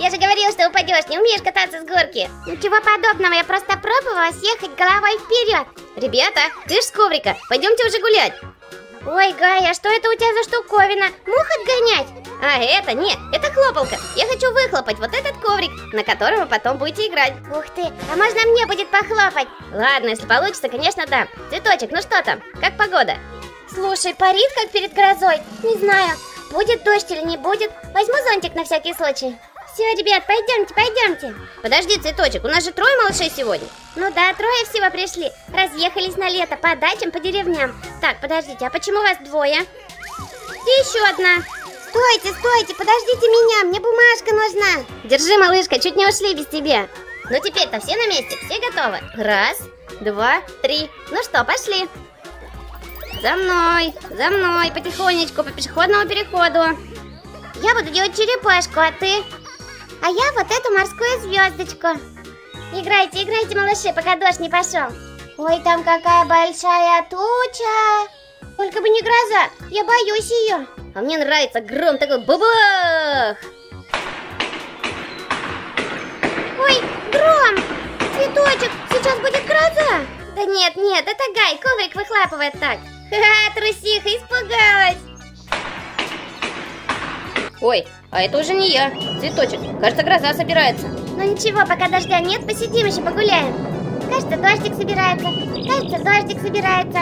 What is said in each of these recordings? Я же говорила, что упадешь, не умеешь кататься с горки. Ничего подобного, я просто пробовала съехать головой вперед. Ребята, ты ж с коврика, пойдемте уже гулять. Ой, Гай, а что это у тебя за штуковина? Мух отгонять? А это нет, это хлопалка. Я хочу выхлопать вот этот коврик, на котором вы потом будете играть. Ух ты, а можно мне будет похлопать? Ладно, если получится, конечно, да. Цветочек, ну что там, как погода? Слушай, парит как перед грозой. Не знаю, будет дождь или не будет. Возьму зонтик на всякий случай. Все, ребят, пойдемте, пойдемте. Подожди, Цветочек, у нас же трое малышей сегодня. Ну да, трое всего пришли. Разъехались на лето по дачам, по деревням. Так, подождите, а почему вас двое? И еще одна. Стойте, стойте, подождите меня, мне бумажка нужна. Держи, малышка, чуть не ушли без тебя. Ну теперь-то все на месте, все готовы. Раз, два, три. Ну что, пошли. За мной, потихонечку, по пешеходному переходу. Я буду делать черепашку, а ты? А я вот эту морскую звездочку. Играйте, играйте, малыши, пока дождь не пошел. Ой, там какая большая туча. Только бы не гроза, я боюсь ее. А мне нравится гром такой, бабах. Ой, гром! Цветочек, сейчас будет гроза. Да нет, нет, это Гай, коврик выхлапывает так. Ха-ха, трусиха, испугалась. Ой, а это уже не я. Цветочек, кажется, гроза собирается. Ну ничего, пока дождя нет, посидим еще, погуляем. Кажется, дождик собирается. Кажется, дождик собирается.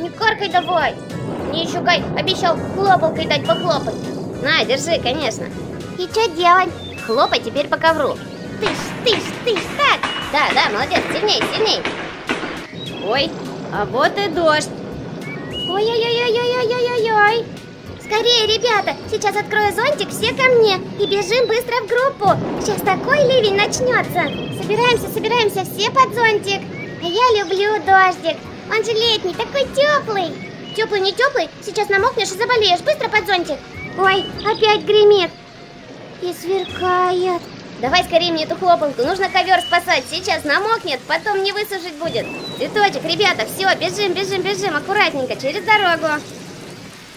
Не коркой давай. Мне еще Гай обещал хлопалкой дать похлопать. На, держи, конечно. И что делать? Хлопай теперь по ковру. Тыш, тыш, тыш, так. Да, да, молодец, сильней, сильней. Ой, а вот и дождь. Ой-ой-ой-ой-ой-ой-ой-ой. Скорее, ребята, сейчас открою зонтик, все ко мне. И бежим быстро в группу. Сейчас такой ливень начнется. Собираемся, собираемся, все под зонтик. А я люблю дождик. Он же летний, такой теплый. Теплый, не теплый, сейчас намокнешь и заболеешь. Быстро под зонтик. Ой, опять гремит. И сверкает. Давай скорее мне эту хлопалку, нужно ковер спасать. Сейчас намокнет, потом не высушить будет. Цветочек, ребята, все, бежим, бежим, бежим. Аккуратненько, через дорогу.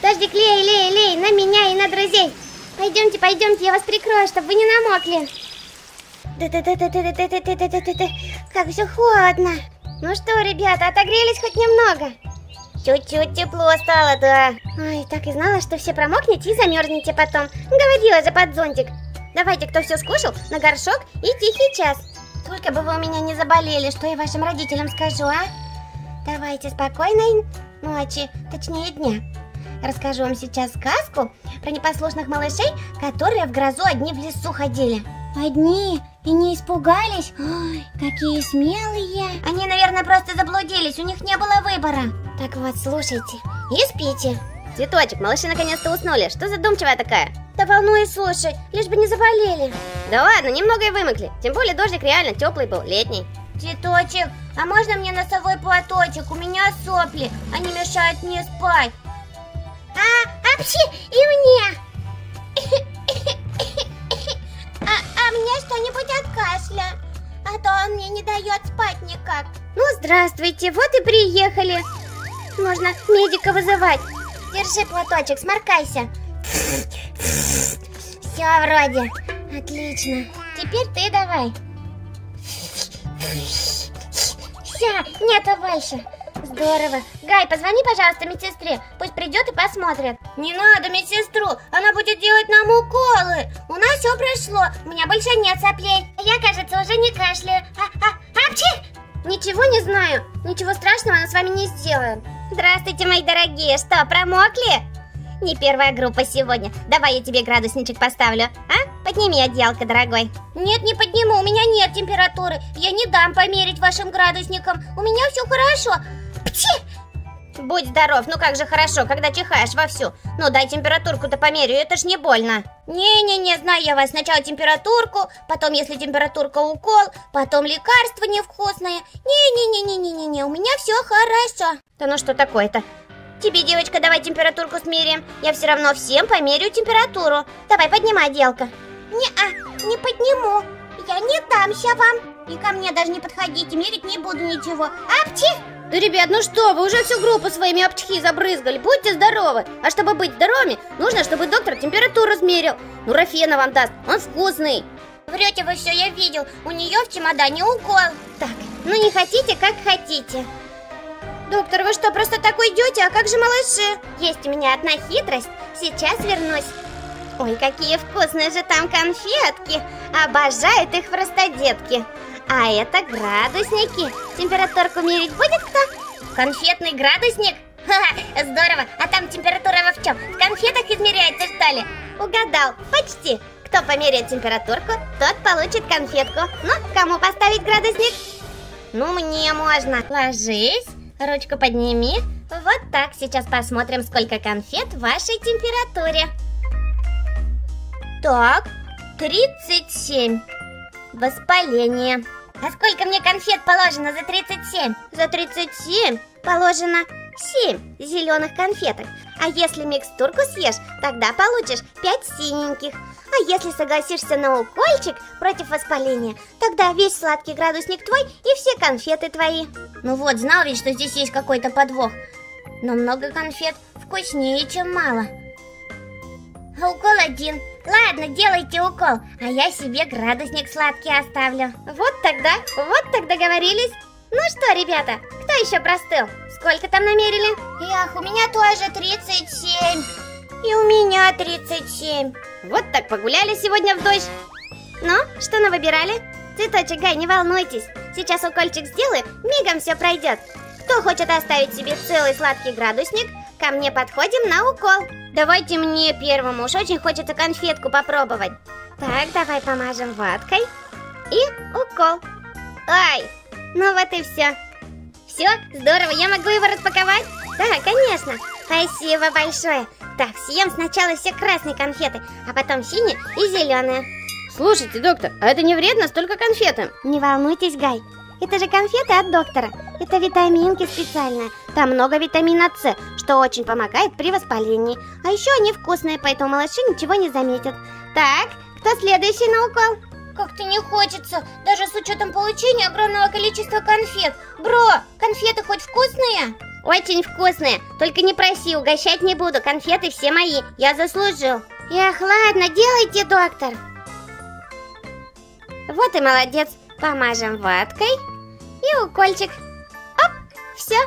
Дождик, лей, лей, лей, на меня и на друзей. Пойдемте, пойдемте, я вас прикрою, чтобы вы не намокли. Как все холодно. Ну что, ребята, отогрелись хоть немного? Чуть-чуть тепло стало, да. Ой, так и знала, что все промокнете и замерзнете потом. Говорила же под зонтик. Давайте, кто все скушал, на горшок и тихий час. Только бы вы у меня не заболели, что я вашим родителям скажу, а? Давайте спокойной ночи, точнее дня. Расскажу вам сейчас сказку про непослушных малышей, которые в грозу одни в лесу ходили. Одни и не испугались? Ой, какие смелые. Они, наверное, просто заблудились, у них не было выбора. Так вот, слушайте и спите. Цветочек, малыши наконец-то уснули, что задумчивая такая? Да волнуюсь, слушай, лишь бы не заболели. Да ладно, немного и вымокли, тем более дождик реально теплый был, летний. Цветочек, а можно мне носовой платочек? У меня сопли, они мешают мне спать. А вообще и мне. А мне что-нибудь от кашля. А то он мне не дает спать никак. Ну, здравствуйте, вот и приехали. Можно медика вызывать. Держи платочек, сморкайся. Все вроде. Отлично. Теперь ты давай. Все, нету больше. Здорово. Гай, позвони, пожалуйста, медсестре. Пусть придет и посмотрит. Не надо медсестру. Она будет делать нам уколы. У нас все прошло. У меня больше нет соплей. Я, кажется, уже не кашляю. Ничего не знаю. Ничего страшного она с вами не сделает. Здравствуйте, мои дорогие. Что, промокли? Не первая группа сегодня. Давай я тебе градусничек поставлю. А? Подними одеялко, дорогой. Нет, не подниму. У меня нет температуры. Я не дам померить вашим градусником. У меня все хорошо. Будь здоров, ну как же хорошо, когда чихаешь вовсю. Ну дай температурку-то померю, это ж не больно. Не-не-не, знаю я вас. Сначала температурку, потом, если температурка, укол, потом лекарства невкусные. Не-не-не-не-не-не, у меня все хорошо. Да ну что такое-то? Тебе, девочка, давай температурку смерим. Я все равно всем померю температуру. Давай, поднимай одеялко. Не-а, не подниму. Я не дамся вам. И ко мне даже не подходите, мерить не буду ничего. Апчи! Да, ребят, ну что, вы уже всю группу своими апчхи забрызгали, будьте здоровы. А чтобы быть здоровыми, нужно, чтобы доктор температуру измерил. Ну, Рафена вам даст, он вкусный. Врете вы все, я видел. У нее в чемодане укол. Так, ну не хотите, как хотите. Доктор, вы что, просто так уйдете? А как же малыши? Есть у меня одна хитрость. Сейчас вернусь. Ой, какие вкусные же там конфетки. Обожают их простодетки. А это градусники. Температурку мерить будет кто? Конфетный градусник? Ха-ха, здорово. А там температура во в чем? В конфетах измеряется, что ли? Угадал. Почти. Кто померяет температурку, тот получит конфетку. Ну, кому поставить градусник? Ну, мне можно. Ложись, ручку подними. Вот так. Сейчас посмотрим, сколько конфет в вашей температуре. Так, 37. Воспаление. А сколько мне конфет положено за 37? За 37 положено 7 зеленых конфеток. А если микстурку съешь, тогда получишь 5 синеньких. А если согласишься на укольчик против воспаления, тогда весь сладкий градусник твой и все конфеты твои. Ну вот, знал ведь, что здесь есть какой-то подвох. Но много конфет вкуснее, чем мало. А укол один. Ладно, делайте укол, а я себе градусник сладкий оставлю. Вот тогда договорились. Ну что, ребята, кто еще простыл? Сколько там намерили? Эх, у меня тоже 37. И у меня 37. Вот так погуляли сегодня в дождь. Ну, что навыбирали? Цветочек, Гай, не волнуйтесь. Сейчас укольчик сделаю, мигом все пройдет. Кто хочет оставить себе целый сладкий градусник, ко мне подходим на укол. Давайте мне первому, уж очень хочется конфетку попробовать. Так, давай помажем ваткой. И укол. Ай, ну вот и все. Все, здорово, я могу его распаковать? Да, конечно. Спасибо большое. Так, съем сначала все красные конфеты, а потом синие и зеленые. Слушайте, доктор, а это не вредно столько конфетам? Не волнуйтесь, Гай. Это же конфеты от доктора. Это витаминки специальные. Там много витамина С, что очень помогает при воспалении. А еще они вкусные, поэтому малыши ничего не заметят. Так, кто следующий на укол? Как-то не хочется, даже с учетом получения огромного количества конфет. Бро, конфеты хоть вкусные? Очень вкусные. Только не проси, угощать не буду. Конфеты все мои, я заслужил. Эх, ладно, делайте, доктор. Вот и молодец. Помажем ваткой. И укольчик. Оп, все.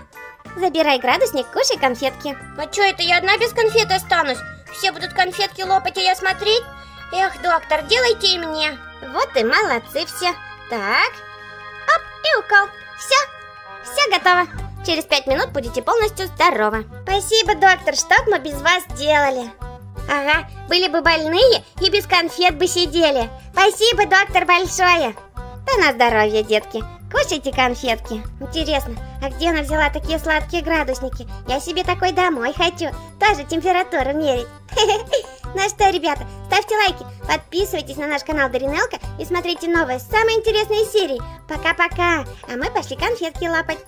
Забирай градусник, кушай конфетки. А что это, я одна без конфет останусь? Все будут конфетки лопать, а я смотреть? Эх, доктор, делайте и мне. Вот и молодцы все. Так, оп, и укол. Все, все готово. Через 5 минут будете полностью здоровы. Спасибо, доктор, что мы без вас делали? Ага, были бы больные и без конфет бы сидели. Спасибо, доктор, большое. Да на здоровье, детки. Кушайте конфетки. Интересно, а где она взяла такие сладкие градусники? Я себе такой домой хочу. Тоже температуру мерить. Ну что, ребята, ставьте лайки, подписывайтесь на наш канал Даринелка и смотрите новые, самые интересные серии. Пока-пока. А мы пошли конфетки лапать.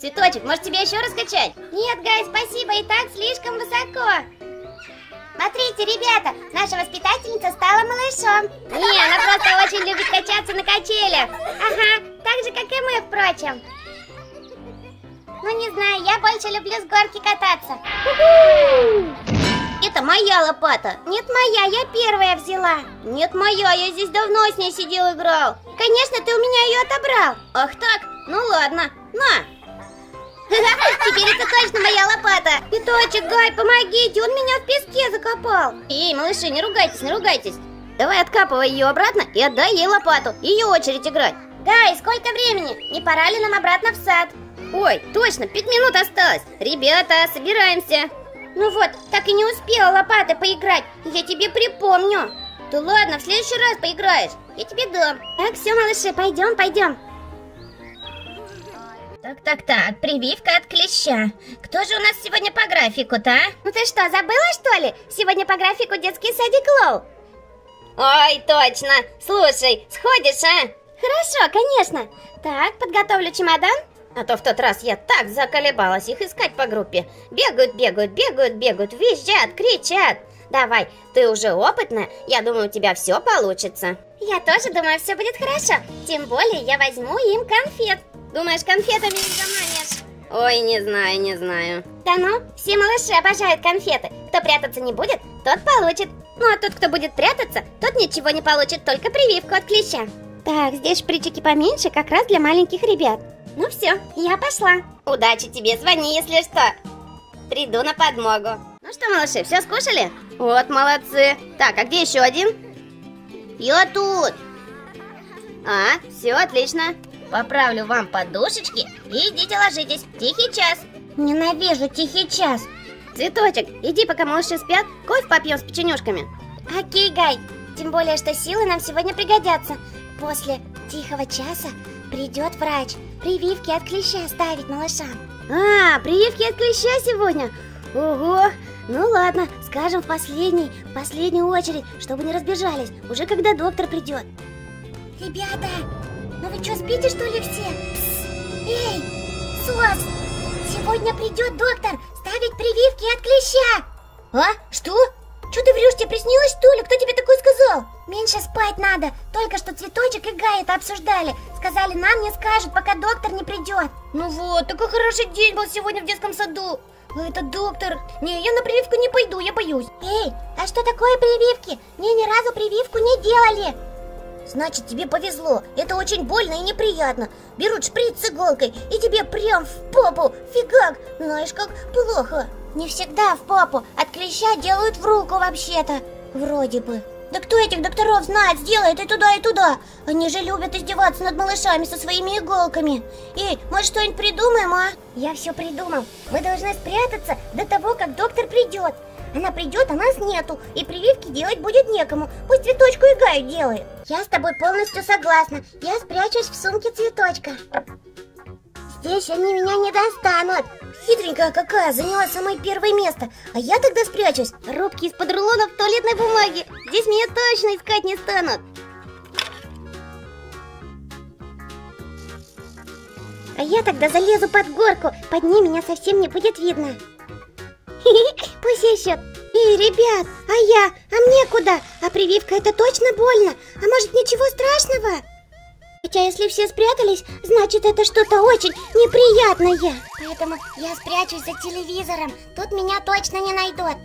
Цветочек, может тебе еще раскачать? Нет, Гай, спасибо, и так слишком высоко. Смотрите, ребята, наша воспитательница стала малышом. Не, она просто очень любит качаться на качелях. Ага, так же, как и мы, впрочем. Ну, не знаю, я больше люблю с горки кататься. Это моя лопата. Нет, моя, я первая взяла. Нет, моя, я здесь давно с ней сидел, играл. Конечно, ты у меня ее отобрал. Ах так? Ну ладно, на. Теперь это точно моя лопата. Пяточек, Гай, помогите, он меня в песке закопал. Эй, малыши, не ругайтесь, не ругайтесь. Давай откапывай ее обратно и отдай ей лопату. Ее очередь играть. Гай, сколько времени? Не пора ли нам обратно в сад? Ой, точно, 5 минут осталось. Ребята, собираемся. Ну вот, так и не успела лопата поиграть. Я тебе припомню. Да ладно, в следующий раз поиграешь. Я тебе дам. Так, все, малыши, пойдем, пойдем. Так, прививка от клеща. Кто же у нас сегодня по графику-то, а? Ну ты что, забыла, что ли? Сегодня по графику детский садик ЛОЛ. Ой, точно. Слушай, сходишь, а? Хорошо, конечно. Так, подготовлю чемодан. А то в тот раз я так заколебалась их искать по группе. Бегают, визжат, кричат. Давай, ты уже опытная, я думаю, у тебя все получится. Я тоже думаю, все будет хорошо. Тем более, я возьму им конфет. Думаешь, конфетами не заманишь? Ой, не знаю. Да ну, все малыши обожают конфеты. кто прятаться не будет, тот получит. Ну а тот, кто будет прятаться, тот ничего не получит, только прививку от клеща. Так, здесь шпричики поменьше, как раз для маленьких ребят. Ну все, я пошла. Удачи тебе, звони, если что. Приду на подмогу. Ну что, малыши, все скушали? Вот, молодцы. Так, а где еще один? Я тут. А, все отлично. Поправлю вам подушечки и идите ложитесь. Тихий час. Ненавижу тихий час. Цветочек, иди, пока малыши спят, кофе попьем с печенюшками. Окей, Гай. Тем более, что силы нам сегодня пригодятся. После тихого часа придет врач. Прививки от клеща ставить малышам. А, прививки от клеща сегодня? Ого! Ну ладно, скажем в последнюю очередь, чтобы не разбежались, уже когда доктор придет. Ребята, ну вы что, спите что ли все? Пс, эй, Сос, сегодня придет доктор ставить прививки от клеща. А, что? Что ты врешь, тебе приснилось что ли? Кто тебе такое сказал? Меньше спать надо, только что Цветочек и Гай это обсуждали. Сказали, нам не скажут, пока доктор не придет. Ну вот, такой хороший день был сегодня в детском саду. Это доктор. Не, я на прививку не пойду, я боюсь. Эй, а что такое прививки? Мне ни разу прививку не делали. Значит, тебе повезло. Это очень больно и неприятно. Берут шприц с иголкой и тебе прям в попу. Фигак, знаешь, как плохо. Не всегда в попу. От клеща делают в руку вообще-то. Вроде бы. Да кто этих докторов знает, сделает и туда, и туда. Они же любят издеваться над малышами со своими иголками. Эй, может что-нибудь придумаем, а? Я все придумал. Мы должны спрятаться до того, как доктор придет. Она придет, а нас нету. И прививки делать будет некому. Пусть Цветочку и Гаю делает. Я с тобой полностью согласна. Я спрячусь в сумке Цветочка. Здесь они меня не достанут. Хитренькая какая, заняла самое первое место. А я тогда спрячусь. Коробки из-под рулонов туалетной бумаги. Здесь меня точно искать не станут. А я тогда залезу под горку. Под ней меня совсем не будет видно. Пусть ищет. Эй, ребят, а я? А мне куда? А прививка это точно больно? А может ничего страшного? Хотя если все спрятались, значит это что-то очень неприятное. Поэтому я спрячусь за телевизором. Тут меня точно не найдут.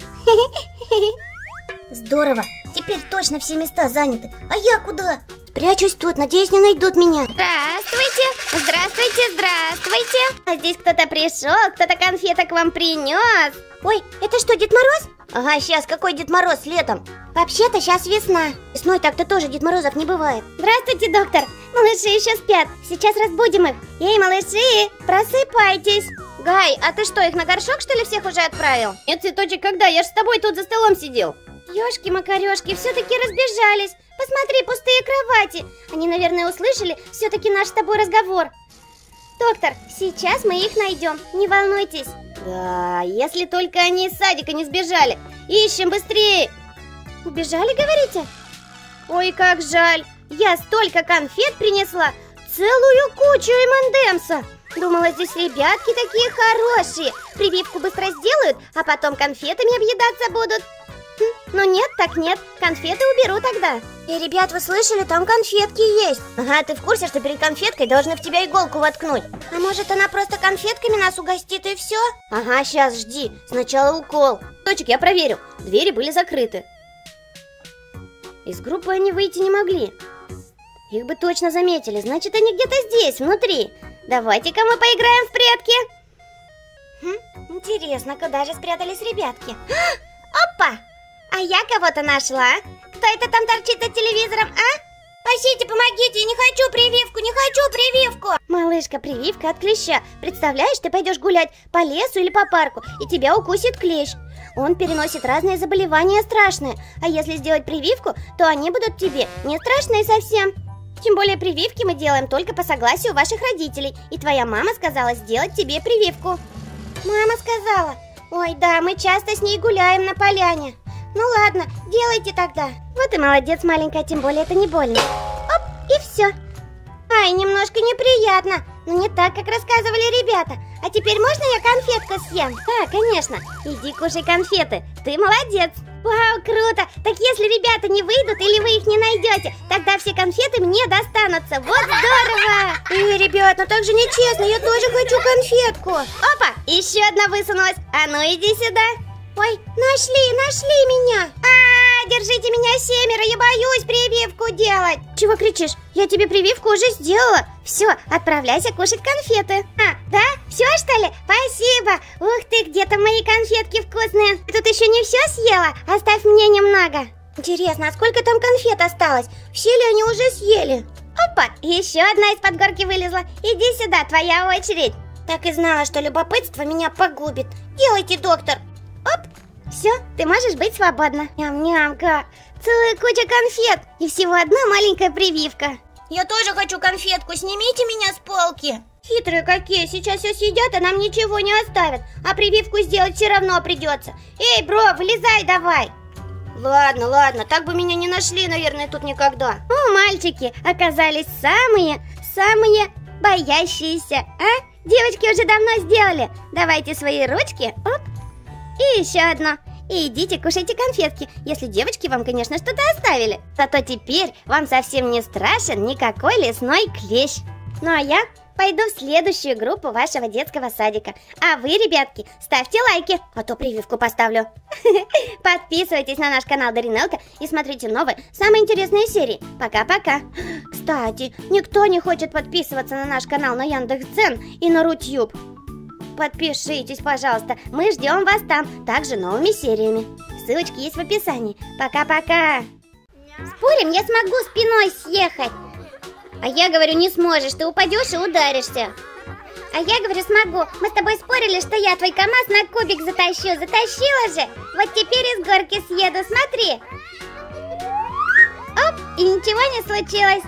Здорово. Теперь точно все места заняты. А я куда? Спрячусь тут, надеюсь не найдут меня. Здравствуйте, здравствуйте, здравствуйте. А здесь кто-то пришел, кто-то конфеток вам принес. Ой, это что, Дед Мороз? Ага, сейчас какой Дед Мороз летом? Вообще-то сейчас весна. Весной так-то тоже Дед Морозов не бывает. Здравствуйте, доктор. Малыши еще спят, сейчас разбудим их. Эй, малыши, просыпайтесь. Гай, а ты что, их на горшок, что ли, всех уже отправил? Нет, Цветочек, когда? Я же с тобой тут за столом сидел. Ёшки-макарёшки, все-таки разбежались. Посмотри, пустые кровати. Они, наверное, услышали все-таки наш с тобой разговор. Доктор, сейчас мы их найдем, не волнуйтесь. Да, если только они из садика не сбежали. Ищем быстрее. Убежали, говорите? Ой, как жаль. Я столько конфет принесла, целую кучу эм-энд-эмса. Думала, здесь ребятки такие хорошие. Прививку быстро сделают, а потом конфетами объедаться будут. Ну нет, так нет, конфеты уберу тогда. И, ребят, вы слышали, там конфетки есть. Ага, ты в курсе, что перед конфеткой должны в тебя иголку воткнуть? А может, она просто конфетками нас угостит и все? Ага, сейчас жди, сначала укол. Точек, я проверю, двери были закрыты. Из группы они выйти не могли. Их бы точно заметили, значит они где-то здесь, внутри. Давайте-ка мы поиграем в прятки. Хм, интересно, куда же спрятались ребятки? Опа! А я кого-то нашла. Кто это там торчит над телевизором, а? Спасите, помогите, я не хочу прививку, не хочу прививку. Малышка, прививка от клеща. Представляешь, ты пойдешь гулять по лесу или по парку, и тебя укусит клещ. Он переносит разные заболевания страшные. А если сделать прививку, то они будут тебе не страшные совсем. Тем более прививки мы делаем только по согласию ваших родителей. И твоя мама сказала сделать тебе прививку. Мама сказала? Ой, да, мы часто с ней гуляем на поляне. Ну ладно, делайте тогда. Вот и молодец, маленькая, тем более это не больно. Оп, и все. Ай, немножко неприятно, но не так, как рассказывали ребята. А теперь можно я конфетку съем? Да, конечно. Иди кушай конфеты, ты молодец. Вау, круто. Так если ребята не выйдут или вы их не найдете, тогда все конфеты мне достанутся. Вот здорово. Эй, ребят, ну так же нечестно, я тоже хочу конфетку. Опа, еще одна высунулась. А ну иди сюда. Ой, нашли меня. А-а-а, держите меня семеро, я боюсь прививку делать. Чего кричишь? Я тебе прививку уже сделала. Все, отправляйся кушать конфеты. А, да? Все, что ли? Спасибо. Ух ты, где-то мои конфетки вкусные. Ты тут еще не все съела? Оставь мне немного. Интересно, а сколько там конфет осталось? Все ли они уже съели? Опа, еще одна из-под горки вылезла. Иди сюда, твоя очередь. Так и знала, что любопытство меня погубит. Делайте, доктор. Оп, все, ты можешь быть свободна. Ням-нямка, целая куча конфет и всего одна маленькая прививка. Я тоже хочу конфетку, снимите меня с полки. Хитрые какие, сейчас все съедят, а нам ничего не оставят. А прививку сделать все равно придется. Эй, бро, вылезай давай. Ладно, ладно, так бы меня не нашли, наверное, тут никогда. О, мальчики, оказались самые боящиеся, а? Девочки уже давно сделали. Давайте свои ручки, оп. И еще одно. И идите кушайте конфетки, если девочки вам, конечно, что-то оставили. Зато теперь вам совсем не страшен никакой лесной клещ. Ну а я пойду в следующую группу вашего детского садика. А вы, ребятки, ставьте лайки, а то прививку поставлю. Подписывайтесь на наш канал Даринелка и смотрите новые, самые интересные серии. Пока-пока. Кстати, никто не хочет подписываться на наш канал на Яндекс.Дзен и на Рутьюб. Подпишитесь, пожалуйста, мы ждем вас там, также новыми сериями. Ссылочки есть в описании. Пока-пока. Спорим, я смогу спиной съехать. А я говорю, не сможешь, ты упадешь и ударишься. А я говорю, смогу. Мы с тобой спорили, что я твой КамАЗ на кубик затащу. Затащила же. Вот теперь из горки съеду, смотри. Оп, и ничего не случилось.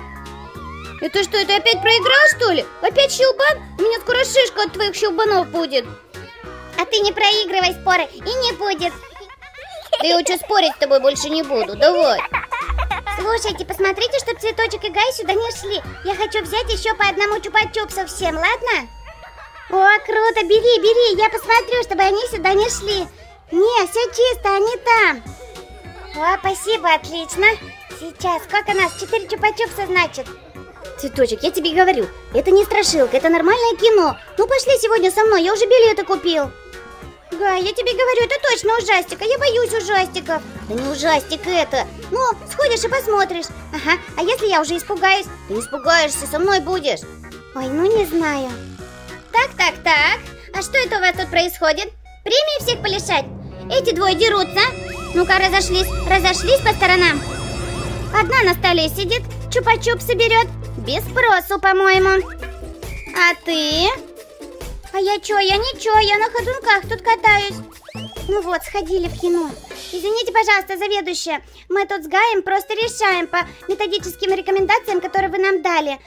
Это что, ты опять проиграл, что ли? Опять щелбан? У меня скоро шишка от твоих щелбанов будет. А ты не проигрывай споры, и не будет. Да я учу спорить с тобой больше не буду, давай. Слушайте, посмотрите, чтоб Цветочек и Гай сюда не шли. Я хочу взять еще по одному чупа-чупсу всем, ладно? О, круто, бери, бери, я посмотрю, чтобы они сюда не шли. Не, все чисто, они там. О, спасибо, отлично. Сейчас, сколько нас? 4 чупа-чупса, значит. Цветочек, я тебе говорю, это не страшилка, это нормальное кино. Ну пошли сегодня со мной, я уже билеты купил. Гай, я тебе говорю, это точно ужастик, а я боюсь ужастиков. Да не ужастик это. Ну, сходишь и посмотришь. Ага, а если я уже испугаюсь? Ты испугаешься, со мной будешь. Ой, ну не знаю. Так. А что это у вас тут происходит? Премии всех полишать? Эти двое дерутся. Ну-ка, разошлись по сторонам. Одна на столе сидит, чупа-чуп соберет. Без спросу, по-моему. А ты? А я чё? Я ничего, я на ходунках тут катаюсь. Ну вот, сходили в кино. Извините, пожалуйста, заведующая. Мы тут с Гаем просто решаем по методическим рекомендациям, которые вы нам дали.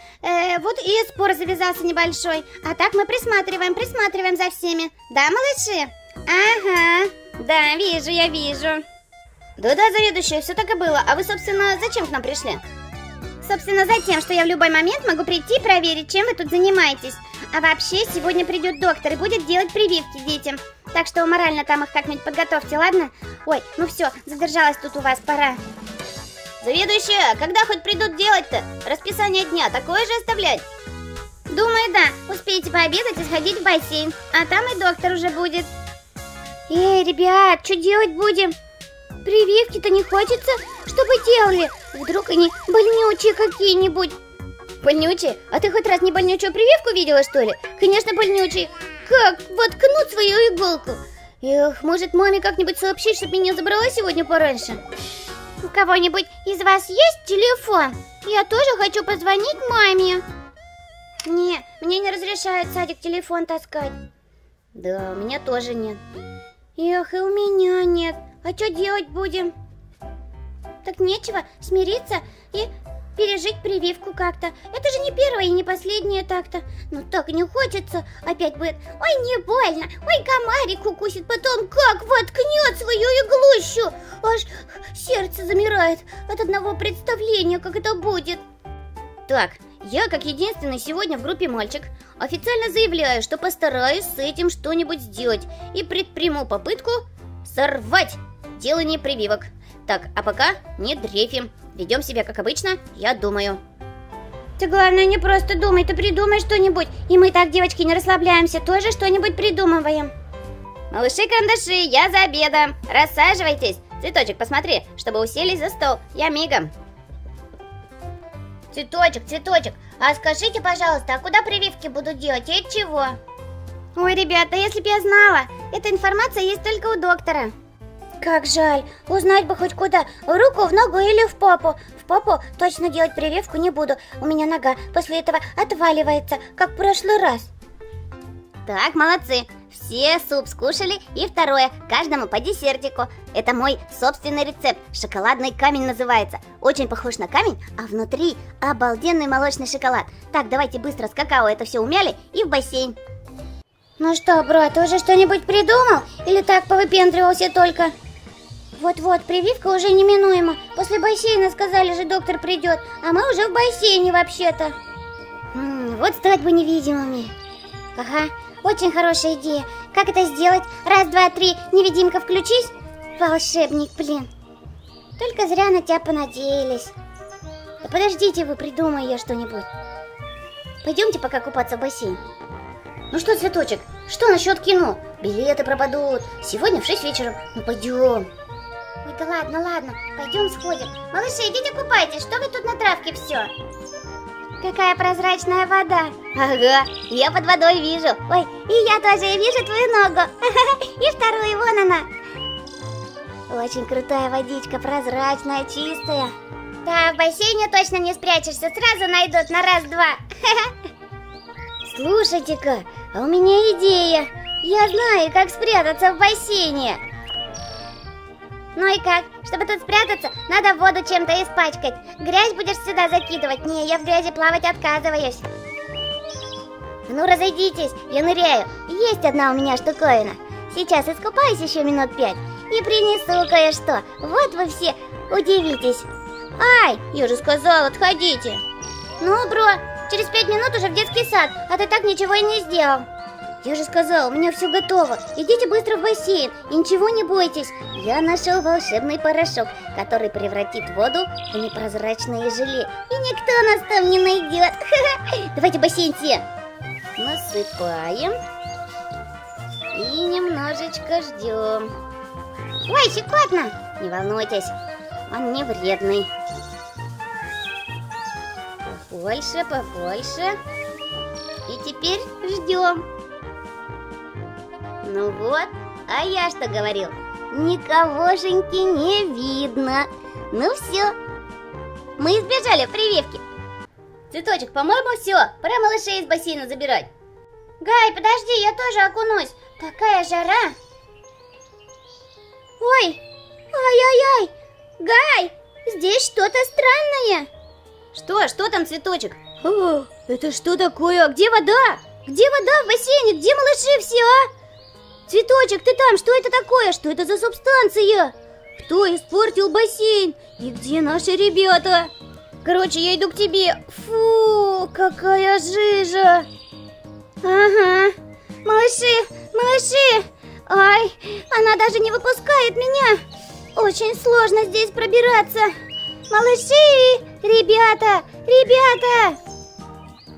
Вот и спор завязался небольшой. А так мы присматриваем за всеми. Да, малыши? Ага. Да, вижу, я вижу. Да-да, заведующая, все так и было. А вы, собственно, зачем к нам пришли? Собственно, за тем, что я в любой момент могу прийти и проверить, чем вы тут занимаетесь. А вообще, сегодня придет доктор и будет делать прививки детям. Так что морально там их как-нибудь подготовьте, ладно? Ой, ну все, задержалась тут у вас, пора. Заведующая, когда хоть придут делать-то? Расписание дня такое же оставлять? Думаю, да. Успейте пообедать и сходить в бассейн. А там и доктор уже будет. Эй, ребят, что делать будем? Прививки-то не хочется, чтобы делали. Вдруг они больнючие какие-нибудь. Больнючие? А ты хоть раз не больнючую прививку видела, что ли? Конечно, больнючие. Как воткнут свою иголку. Эх, может, маме как-нибудь сообщить, чтобы меня забрала сегодня пораньше? У кого-нибудь из вас есть телефон? Я тоже хочу позвонить маме. Не, мне не разрешают в садик телефон таскать. Да, у меня тоже нет. Эх, и у меня нет. А что делать будем? Так нечего смириться и пережить прививку как-то. Это же не первое и не последнее так-то. Ну так не хочется. Опять будет. Ой, не больно. Ой, комарик укусит. Потом как воткнет свою иглущу. Аж сердце замирает от одного представления, как это будет. Так, я как единственный сегодня в группе мальчик официально заявляю, что постараюсь с этим что-нибудь сделать и предприму попытку сорвать делание прививок. Так, а пока не дрейфим. Ведем себя как обычно, я думаю. Ты, главное, не просто думай, ты придумай что-нибудь. И мы так, девочки, не расслабляемся, тоже что-нибудь придумываем. Малыши-карандаши, я за обедом. Рассаживайтесь. Цветочек, посмотри, чтобы уселись за стол. Я мигом. Цветочек, а скажите, пожалуйста, а куда прививки буду делать и от чего? Ой, ребята, если бы я знала, эта информация есть только у доктора. Как жаль, узнать бы хоть куда, в руку, в ногу или в попу. В попу точно делать прививку не буду, у меня нога после этого отваливается, как в прошлый раз. Так, молодцы, все суп скушали и второе, каждому по десертику. Это мой собственный рецепт, шоколадный камень называется. Очень похож на камень, а внутри обалденный молочный шоколад. Так, давайте быстро с какао это все умяли и в бассейн. Ну что, брат, ты уже что-нибудь придумал? Или так повыпендривался только? Вот-вот, прививка уже неминуема. После бассейна, сказали же, доктор придет. А мы уже в бассейне вообще-то. Вот стать бы невидимыми. Ага, очень хорошая идея. Как это сделать? Раз, два, три, невидимка, включись. Волшебник, блин. Только зря на тебя понадеялись. Да подождите вы, придумай я что-нибудь. Пойдемте пока купаться в бассейн. Ну что, Цветочек, что насчет кино? Билеты пропадут. Сегодня в 6 вечера. Ну пойдем. Ой, да ладно, пойдем сходим. Малыши, идите купайтесь, что вы тут на травке все? Какая прозрачная вода. Ага, я под водой вижу. Ой, и я тоже вижу твою ногу. И вторую, вон она. Очень крутая водичка, прозрачная, чистая. Да, в бассейне точно не спрячешься, сразу найдут на раз-два. Слушайте-ка, а у меня идея. Я знаю, как спрятаться в бассейне. Ну и как? Чтобы тут спрятаться, надо воду чем-то испачкать. Грязь будешь сюда закидывать? Не, я в грязи плавать отказываюсь. Ну разойдитесь, я ныряю. Есть одна у меня штуковина. Сейчас искупаюсь еще минут 5 и принесу кое-что. Вот вы все удивитесь. Ай, я же сказала, отходите. Ну, бро. Через 5 минут уже в детский сад, а ты так ничего и не сделал. Я же сказал, у меня все готово. Идите быстро в бассейн и ничего не бойтесь. Я нашел волшебный порошок, который превратит воду в непрозрачное желе. И никто нас там не найдет. Давайте бассейн все. Насыпаем. И немножечко ждем. Ой, щекотно. Не волнуйтесь, он не вредный. Побольше. И теперь ждем. Ну вот, а я что говорил? Никогошеньки не видно. Ну все, мы избежали прививки. Цветочек, по-моему, все. Пора малышей из бассейна забирать. Гай, подожди, я тоже окунусь. Такая жара. Ой, ай-яй-яй. Гай, здесь что-то странное. Что там, Цветочек? О, это что такое? Где вода? Где вода в бассейне? Где малыши все, а? Цветочек, ты там, что это такое? Что это за субстанция? Кто испортил бассейн? И где наши ребята? Короче, я иду к тебе. Фу, какая жижа. Ага, малыши. Ай, она даже не выпускает меня. Очень сложно здесь пробираться. Малыши! Ребята!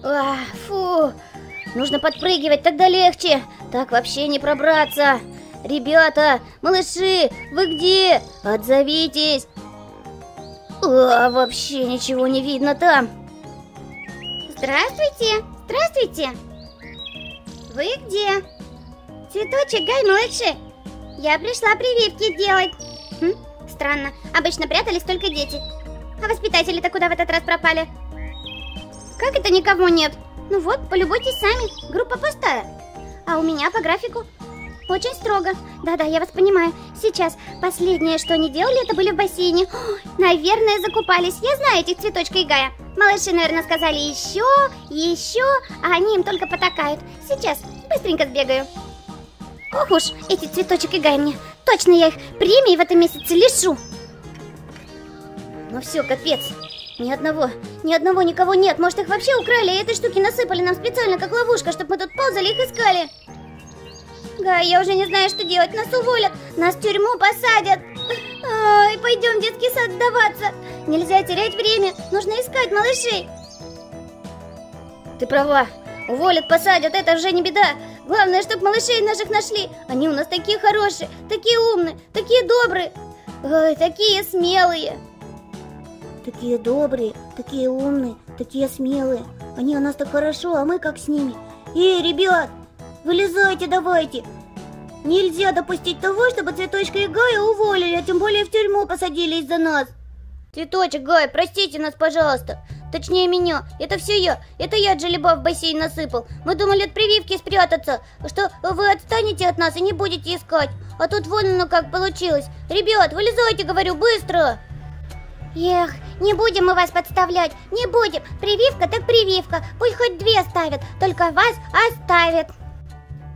А, фу! Нужно подпрыгивать, тогда легче. Так вообще не пробраться. Ребята, малыши, вы где? Отзовитесь. А, вообще ничего не видно там. Здравствуйте. Вы где? Цветочек, Гай, малыши. Я пришла прививки делать. Странно, обычно прятались только дети. А воспитатели-то куда в этот раз пропали? Как это никого нет? Ну вот, полюбуйтесь сами, группа пустая. А у меня по графику очень строго. Да-да, я вас понимаю. Сейчас последнее, что они делали, это были в бассейне. О, наверное, закупались. Я знаю этих Цветочка и Гая. Малыши, наверное, сказали еще, а они им только потакают. Сейчас быстренько сбегаю. Ох уж, эти Цветочек и Гай мне. Точно я их премии в этом месяце лишу. Ну все, капец. Ни одного, никого нет. Может, их вообще украли, и этой штуки насыпали нам специально, как ловушка, чтобы мы тут ползали их искали. Гай, я уже не знаю, что делать. Нас уволят, нас в тюрьму посадят. Ой, пойдем в детский сад сдаваться. Нельзя терять время, нужно искать малышей. Ты права, уволят, посадят, это уже не беда. Главное, чтобы малышей наших нашли. Они у нас такие хорошие, такие умные, такие добрые. Ой, такие смелые. Такие добрые, такие умные, такие смелые. Они у нас так хорошо, а мы как с ними. Эй, ребят, вылезайте давайте. Нельзя допустить того, чтобы Цветочка и Гая уволили, а тем более в тюрьму посадили из-за нас. Цветочек, Гай, простите нас, пожалуйста. Точнее меня, это все я. Это я джелеба в бассейн насыпал. Мы думали от прививки спрятаться, что вы отстанете от нас и не будете искать. А тут вон оно как получилось. Ребят, вылезайте, говорю, быстро. Эх, не будем мы вас подставлять, не будем. Прививка так прививка, пусть хоть две ставят, только вас оставят.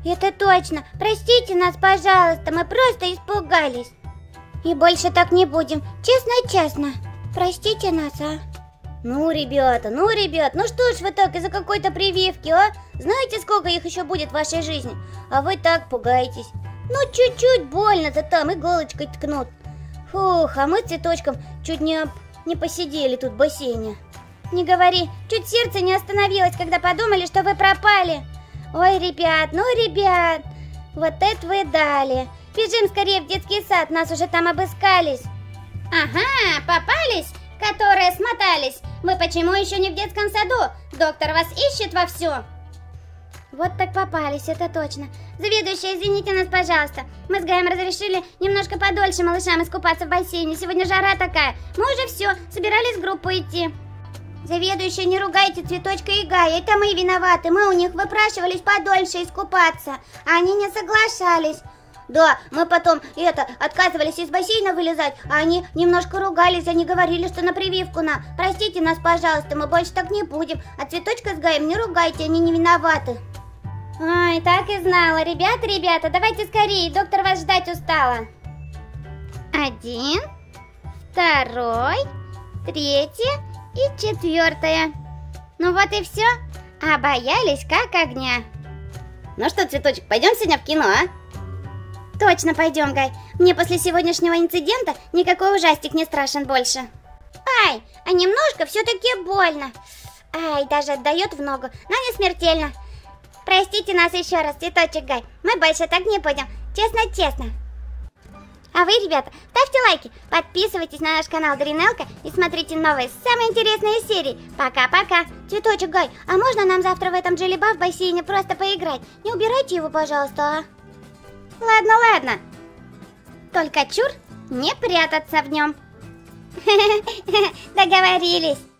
Это точно, простите нас, пожалуйста, мы просто испугались. И больше так не будем, честно-честно. Простите нас, а? Ну, ребята, ну что ж вы так из-за какой-то прививки, а? Знаете, сколько их еще будет в вашей жизни? А вы так пугаетесь. Ну, чуть-чуть больно-то там, иголочкой ткнут. Фух, а мы с Цветочком чуть не посидели тут в бассейне. Не говори, чуть сердце не остановилось, когда подумали, что вы пропали. Ой, ребят, ну, ребят, вот это вы дали. Бежим скорее в детский сад, нас уже там обыскались. Ага, попались, которые смотались. Вы почему еще не в детском саду? Доктор вас ищет вовсю. Вот так попались, это точно. Заведующая, извините нас, пожалуйста. Мы с Гаем разрешили немножко подольше малышам искупаться в бассейне. Сегодня жара такая. Мы уже все, собирались в группу идти. Заведующая, не ругайте Цветочка и Гая, это мы виноваты. Мы у них выпрашивались подольше искупаться, а они не соглашались. Да, мы потом отказывались из бассейна вылезать, а они немножко ругались, они говорили, что на прививку на. Простите нас, пожалуйста, мы больше так не будем. А Цветочка с Гаем не ругайте, они не виноваты. Ой, так и знала. Ребята, давайте скорее, доктор вас ждать устала. 1, 2, 3 и 4. Ну вот и все, а боялись как огня. Ну что, Цветочек, пойдем сегодня в кино, а? Точно пойдем, Гай. Мне после сегодняшнего инцидента никакой ужастик не страшен больше. Ай, а немножко все-таки больно. Ай, даже отдает в ногу, но не смертельно. Простите нас еще раз, Цветочек, Гай. Мы больше так не будем, честно-честно. А вы, ребята, ставьте лайки, подписывайтесь на наш канал Даринелка и смотрите новые, самые интересные серии. Пока-пока. Цветочек, Гай, а можно нам завтра в этом джелеба в бассейне просто поиграть? Не убирайте его, пожалуйста, а? Ладно. Только чур, не прятаться в нем. Договорились.